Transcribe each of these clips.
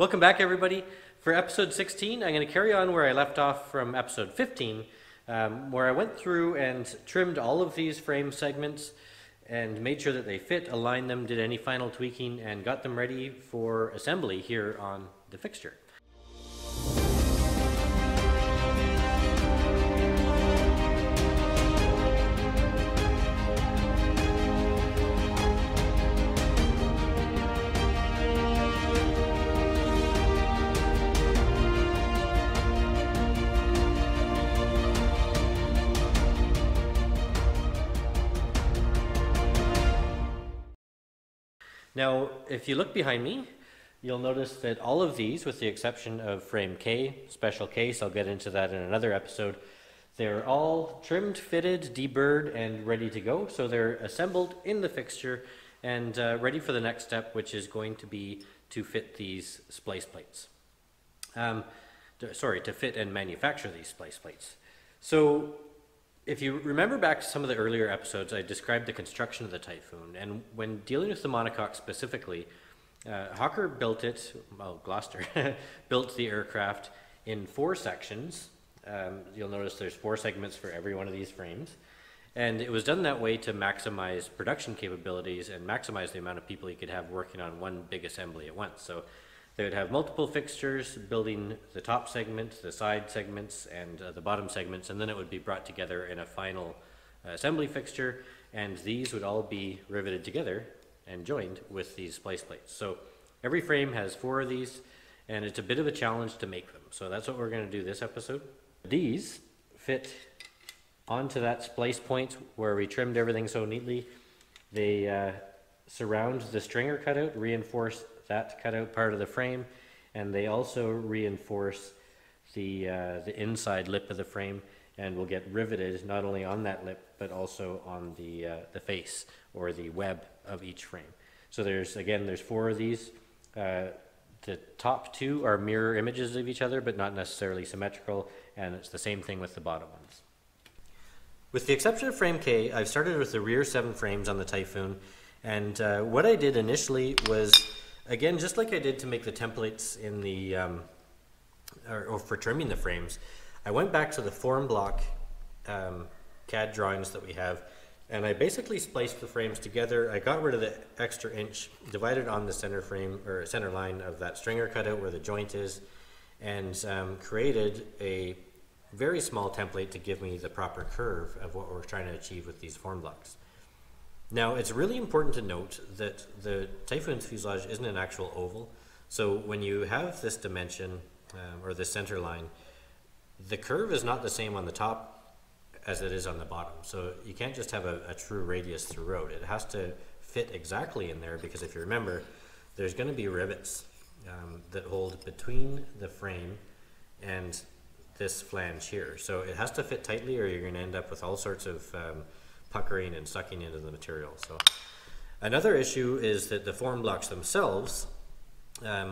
Welcome back, everybody. For episode 16, I'm going to carry on where I left off from episode 15, where I went through and trimmed all of these frame segments and made sure that they fit, aligned them, did any final tweaking, and got them ready for assembly here on the fixture. Now, if you look behind me, you'll notice that all of these, with the exception of frame K, special case, I'll get into that in another episode, they're all trimmed, fitted, deburred, and ready to go. So they're assembled in the fixture and ready for the next step, which is going to be to fit these splice plates. To fit and manufacture these splice plates. So, if you remember back to some of the earlier episodes, I described the construction of the Typhoon, and when dealing with the monocoque specifically, Hawker built it, well, Gloster built the aircraft in 4 sections. You'll notice there's 4 segments for every one of these frames, and it was done that way to maximize production capabilities and maximize the amount of people you could have working on one big assembly at once. So they would have multiple fixtures building the top segment, the side segments, and the bottom segments, and then it would be brought together in a final assembly fixture, and these would all be riveted together and joined with these splice plates. So every frame has 4 of these, and it's a bit of a challenge to make them. So that's what we're going to do this episode. These fit onto that splice point where we trimmed everything so neatly. They surround the stringer cutout, reinforce that cutout part of the frame, and they also reinforce the inside lip of the frame, and will get riveted not only on that lip but also on the face or the web of each frame. So there's 4 of these. The top 2 are mirror images of each other, but not necessarily symmetrical, and it's the same thing with the bottom ones. With the exception of frame K, I've started with the rear 7 frames on the Typhoon, and what I did initially was, again, just like I did to make the templates in the, or for trimming the frames, I went back to the form block CAD drawings that we have, and I basically spliced the frames together. I got rid of the extra inch, divided on the center frame or center line of that stringer cutout where the joint is, and created a very small template to give me the proper curve of what we're trying to achieve with these form blocks. Now, it's really important to note that the Typhoon's fuselage isn't an actual oval, so when you have this dimension, or the center line, the curve is not the same on the top as it is on the bottom, so you can't just have a true radius throughout. It has to fit exactly in there, because if you remember, there's going to be rivets that hold between the frame and this flange here, so it has to fit tightly or you're going to end up with all sorts of puckering and sucking into the material. So another issue is that the form blocks themselves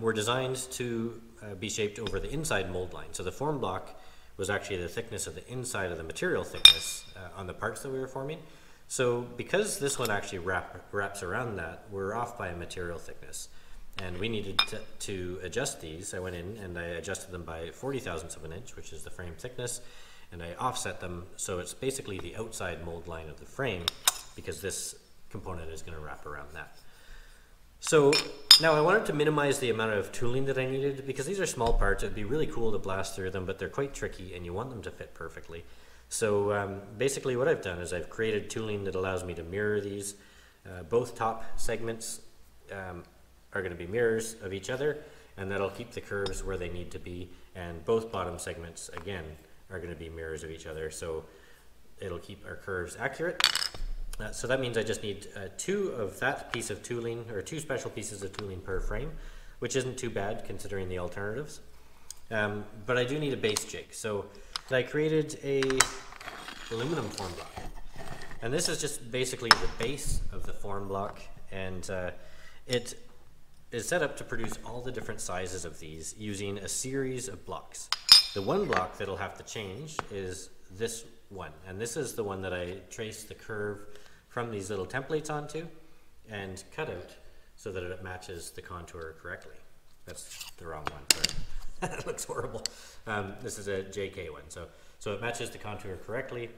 were designed to be shaped over the inside mold line. So the form block was actually the thickness of the inside of the material thickness on the parts that we were forming. So because this one actually wraps around that, we're off by a material thickness. And we needed to adjust these. I went in and I adjusted them by 40 thousandths of an inch, which is the frame thickness, and I offset them, so it's basically the outside mold line of the frame, because this component is going to wrap around that. So now I wanted to minimize the amount of tooling that I needed, because these are small parts. It'd be really cool to blast through them, but they're quite tricky and you want them to fit perfectly. So basically what I've done is I've created tooling that allows me to mirror these. Both top segments are going to be mirrors of each other, and that'll keep the curves where they need to be, and both bottom segments, again, are going to be mirrors of each other, so it'll keep our curves accurate. So that means I just need 2 of that piece of tooling, or 2 special pieces of tooling per frame, which isn't too bad considering the alternatives. But I do need a base jig, so I created a aluminum form block, and this is just basically the base of the form block, and it is set up to produce all the different sizes of these using a series of blocks. The one block that'll have to change is this one, and this is the one that I traced the curve from these little templates onto and cut out so that it matches the contour correctly. That's the wrong one. Sorry. That looks horrible. This is a JK one, so it matches the contour correctly.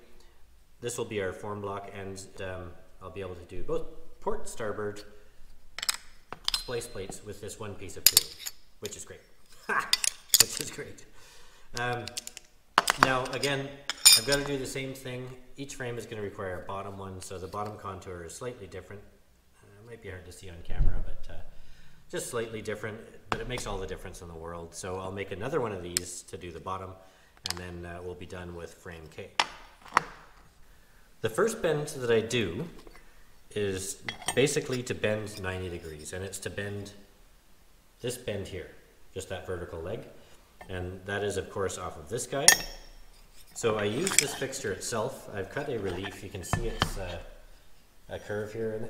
This will be our form block, and I'll be able to do both port, starboard, splice plates with this one piece of tubing, which is great. Which is great. Now again, I've got to do the same thing. Each frame is going to require a bottom one, so the bottom contour is slightly different. It might be hard to see on camera, but just slightly different, but it makes all the difference in the world. So I'll make another one of these to do the bottom, and then we'll be done with frame K. The first bend that I do is basically to bend 90 degrees, and it's to bend this bend here, just that vertical leg, and that is of course off of this guy. So I use this fixture itself. I've cut a relief. You can see it's a curve here, and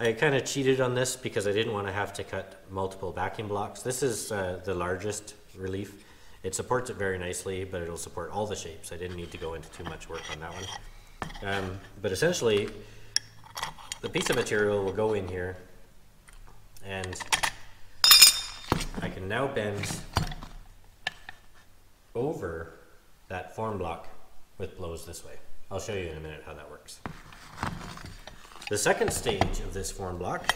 I kind of cheated on this because I didn't want to have to cut multiple backing blocks. This is the largest relief. It supports it very nicely, but it'll support all the shapes. I didn't need to go into too much work on that one. But essentially, the piece of material will go in here, and I can now bend over that form block with blows this way. I'll show you in a minute how that works. The second stage of this form block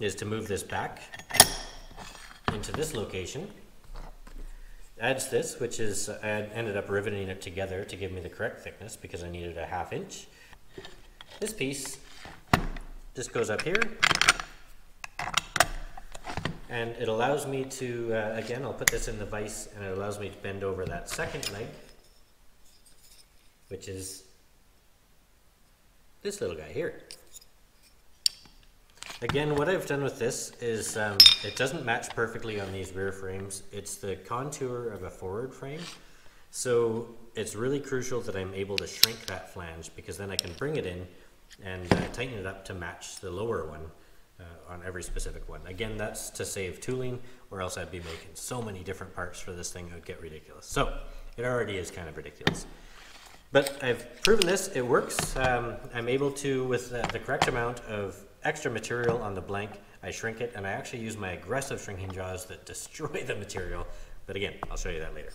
is to move this back into this location. Adds this, which is, I ended up riveting it together to give me the correct thickness because I needed a 1/2 inch. This piece just goes up here, and it allows me to, again, I'll put this in the vise, and it allows me to bend over that second leg, which is this little guy here. Again, what I've done with this is, it doesn't match perfectly on these rear frames. It's the contour of a forward frame. So it's really crucial that I'm able to shrink that flange, because then I can bring it in and tighten it up to match the lower one on every specific one. Again, that's to save tooling, or else I'd be making so many different parts for this thing, it would get ridiculous. So it already is kind of ridiculous. But I've proven this, it works. I'm able to, with the correct amount of extra material on the blank, I shrink it, and I actually use my aggressive shrinking jaws that destroy the material. But again, I'll show you that later.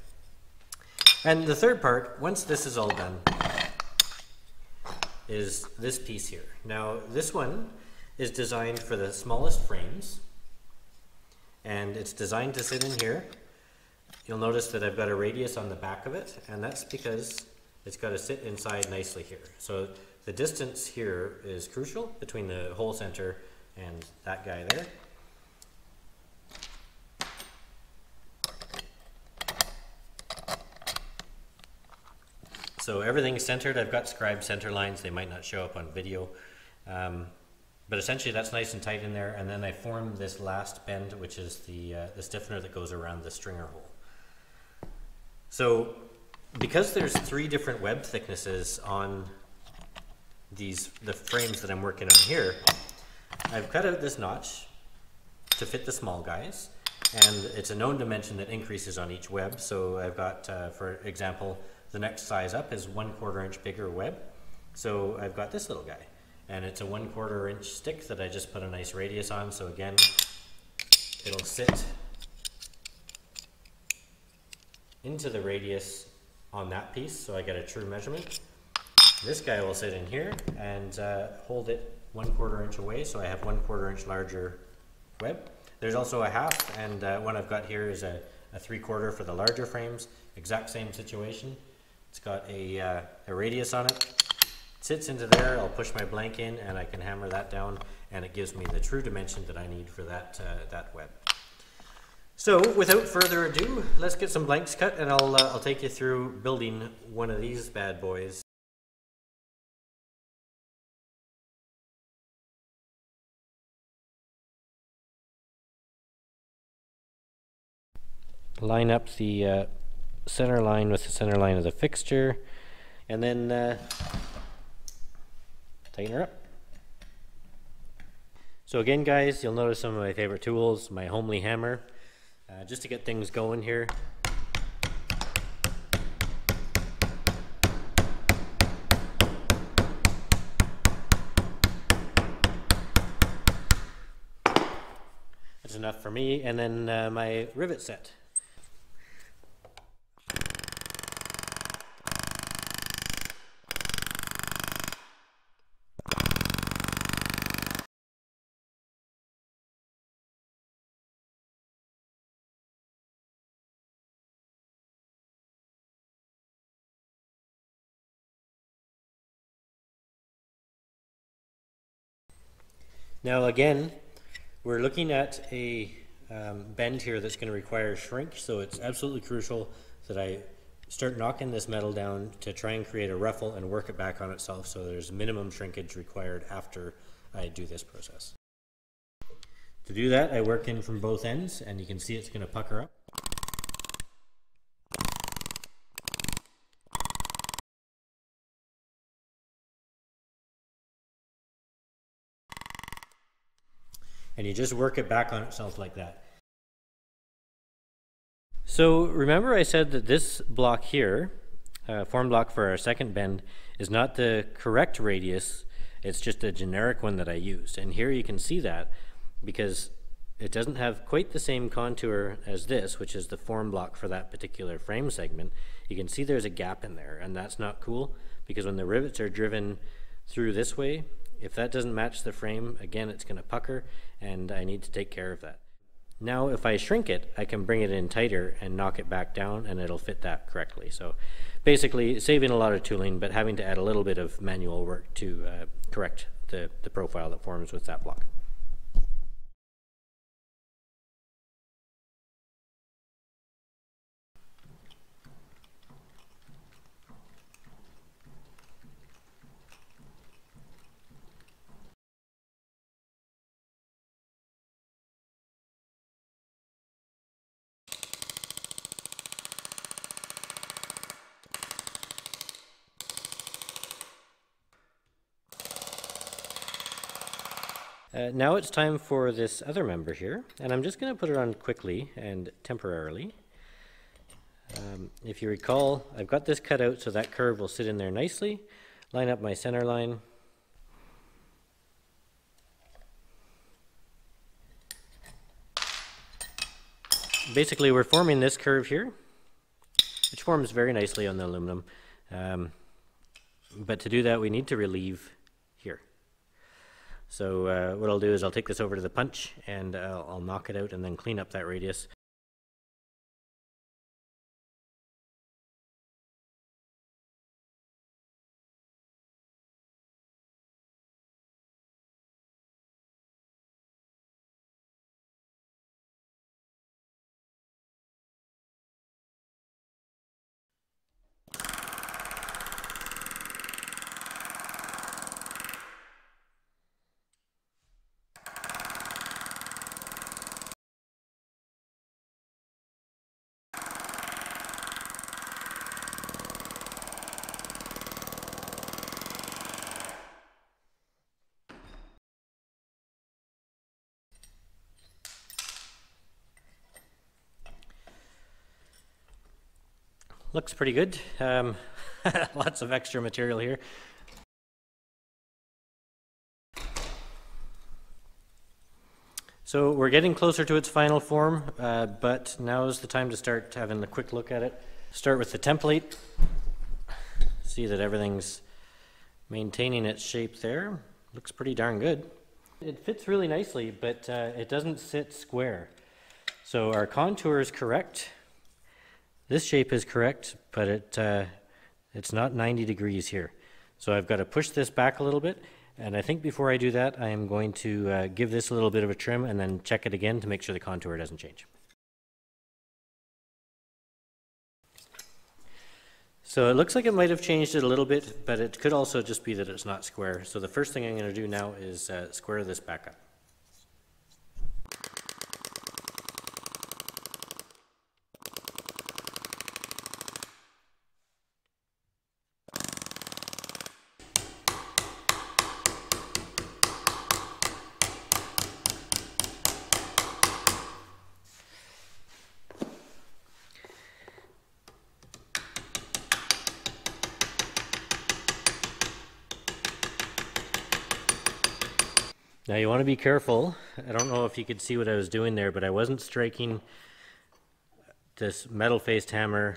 And the third part, once this is all done, is this piece here. Now, this one is designed for the smallest frames, and it's designed to sit in here. You'll notice that I've got a radius on the back of it, and that's because it's got to sit inside nicely here. So the distance here is crucial between the hole center and that guy there. So everything's centered. I've got scribed center lines. They might not show up on video. But essentially that's nice and tight in there. And then I form this last bend, which is the stiffener that goes around the stringer hole. So because there's 3 different web thicknesses on the frames that I'm working on here, I've cut out this notch to fit the small guys, and it's a known dimension that increases on each web. So I've got, for example, the next size up is 1/4 inch bigger web. So I've got this little guy, and it's a 1/4 inch stick that I just put a nice radius on. So again, it'll sit into the radius on that piece, so I get a true measurement. This guy will sit in here and hold it 1/4 inch away, so I have 1/4 inch larger web. There's also a 1/2, and one I've got here is a 3/4 for the larger frames. Exact same situation. It's got a radius on it. It sits into there. I'll push my blank in, and I can hammer that down, and it gives me the true dimension that I need for that that web. So without further ado, let's get some blanks cut, and I'll take you through building one of these bad boys. Line up the center line with the center line of the fixture, and then tighten her up. So again, guys, you'll notice some of my favorite tools, my homely hammer. Just to get things going here. It's a enough for me, and then my rivet set. Now again, we're looking at a bend here that's going to require shrink, so it's absolutely crucial that I start knocking this metal down to try and create a ruffle and work it back on itself so there's minimum shrinkage required after I do this process. To do that, I work in from both ends, and you can see it's going to pucker up. And you just work it back on itself like that. So remember I said that this block here, form block for our second bend, is not the correct radius, it's just a generic one that I used. And here you can see that because it doesn't have quite the same contour as this, which is the form block for that particular frame segment. You can see there's a gap in there, and that's not cool because when the rivets are driven through this way, if that doesn't match the frame, again, it's going to pucker, and I need to take care of that. Now, if I shrink it, I can bring it in tighter and knock it back down, and it'll fit that correctly. So basically, saving a lot of tooling, but having to add a little bit of manual work to correct the profile that forms with that block. Now it's time for this other member here, and I'm just going to put it on quickly and temporarily. If you recall, I've got this cut out so that curve will sit in there nicely, line up my center line. Basically we're forming this curve here, which forms very nicely on the aluminum, but to do that we need to relieve here. So what I'll do is I'll take this over to the punch and I'll knock it out and then clean up that radius. Looks pretty good. Lots of extra material here. So we're getting closer to its final form, but now is the time to start having a quick look at it. Start with the template. See that everything's maintaining its shape there. Looks pretty darn good. It fits really nicely, but it doesn't sit square. So our contour is correct. This shape is correct, but it's not 90 degrees here. So I've got to push this back a little bit, and I think before I do that, I am going to give this a little bit of a trim and then check it again to make sure the contour doesn't change. So it looks like it might have changed it a little bit, but it could also just be that it's not square. So the first thing I'm going to do now is square this back up. Now you want to be careful. I don't know if you could see what I was doing there, but I wasn't striking this metal-faced hammer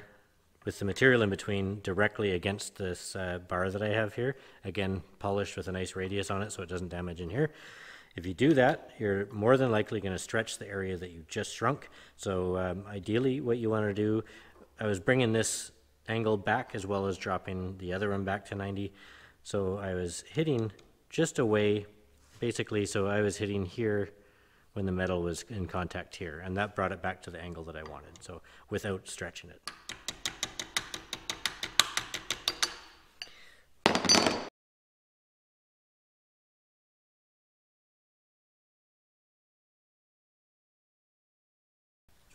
with the material in between directly against this bar that I have here. Again, polished with a nice radius on it so it doesn't damage in here. If you do that, you're more than likely going to stretch the area that you just shrunk. So ideally what you want to do, I was bringing this angle back as well as dropping the other one back to 90. So I was hitting just away, basically, so I was hitting here when the metal was in contact here, and that brought it back to the angle that I wanted, so without stretching it.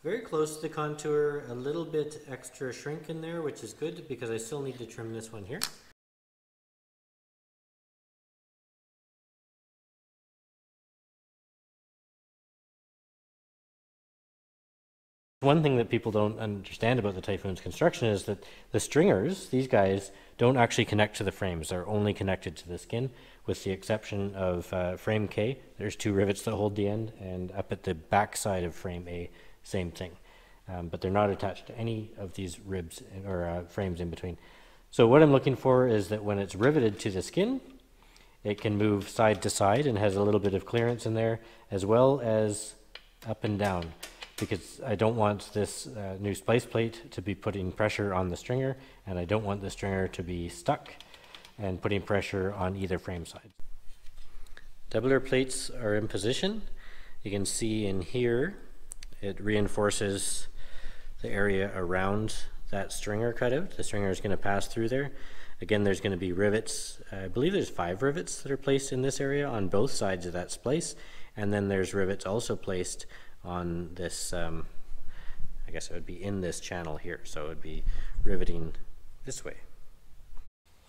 Very close to the contour, a little bit extra shrink in there, which is good because I still need to trim this one here. One thing that people don't understand about the Typhoon's construction is that the stringers, these guys, don't actually connect to the frames. They're only connected to the skin, with the exception of frame K. There's two rivets that hold the end, and up at the back side of frame A, same thing. But they're not attached to any of these ribs or frames in between. So what I'm looking for is that when it's riveted to the skin, it can move side to side and has a little bit of clearance in there, as well as up and down, because I don't want this new splice plate to be putting pressure on the stringer, and I don't want the stringer to be stuck and putting pressure on either frame side. Doubler plates are in position. You can see in here, it reinforces the area around that stringer cutout. The stringer is going to pass through there. Again, there's going to be rivets. I believe there's 5 rivets that are placed in this area on both sides of that splice, and then there's rivets also placed on this, I guess it would be in this channel here, so it would be riveting this way.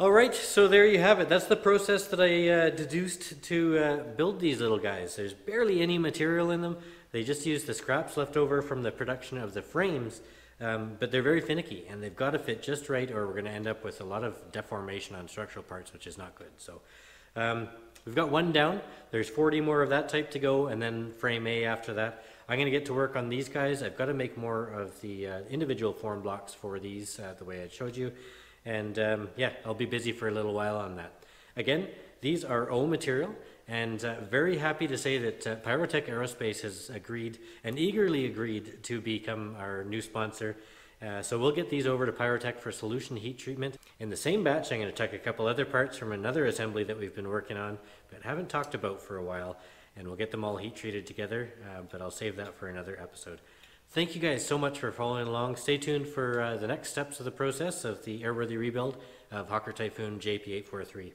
All right, so there you have it. That's the process that I deduced to build these little guys. There's barely any material in them. They just use the scraps left over from the production of the frames, but they're very finicky and they've got to fit just right or we're going to end up with a lot of deformation on structural parts, which is not good. So we've got one down. There's 40 more of that type to go, and then frame A after that. I'm going to get to work on these guys. I've got to make more of the individual form blocks for these the way I showed you. And yeah, I'll be busy for a little while on that. Again, these are O material, and very happy to say that Pyrotech Aerospace has agreed and eagerly agreed to become our new sponsor. So we'll get these over to Pyrotech for solution heat treatment. In the same batch, I'm going to tuck a couple other parts from another assembly that we've been working on, but haven't talked about for a while, and we'll get them all heat treated together, but I'll save that for another episode. Thank you guys so much for following along. Stay tuned for the next steps of the process of the airworthy rebuild of Hawker Typhoon JP843.